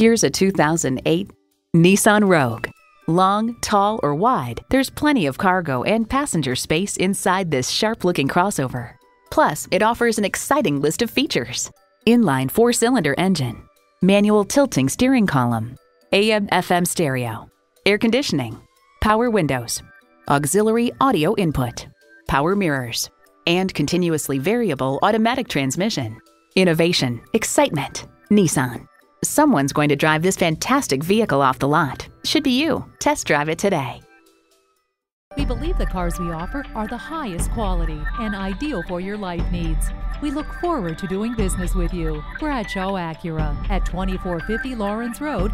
Here's a 2008 Nissan Rogue. Long, tall, or wide, there's plenty of cargo and passenger space inside this sharp-looking crossover. Plus, it offers an exciting list of features. Inline four-cylinder engine, manual tilting steering column, AM/FM stereo, air conditioning, power windows, auxiliary audio input, power mirrors, and continuously variable automatic transmission. Innovation, excitement, Nissan. Someone's going to drive this fantastic vehicle off the lot. Should be you. Test drive it today. We believe the cars we offer are the highest quality and ideal for your life needs. We look forward to doing business with you. Bradshaw Acura at 2450 Lawrence Road,